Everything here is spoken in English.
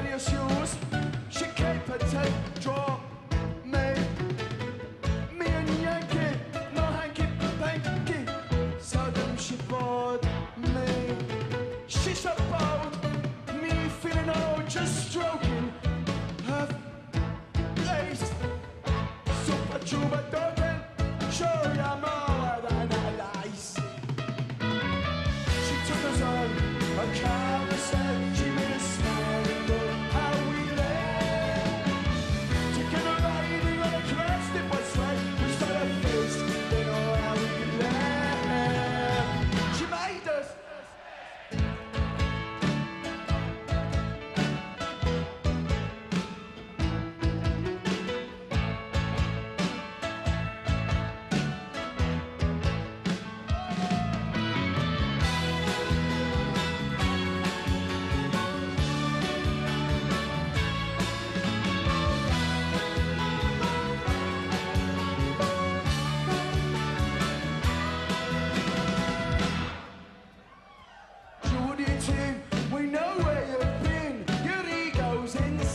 various hues. She can't protect, draw, mate. Me and Yankee, no hanky-panky. Sudden she bored me. She's about me feeling old, just stroking her face. Super Juba doesn't show ya more than her lies. She took us on a carousel. She made us smile and know how we live. Taking a ride in a crest, it was right. We saw her face, they know how we live. She made us. We know where you've been, your ego's in.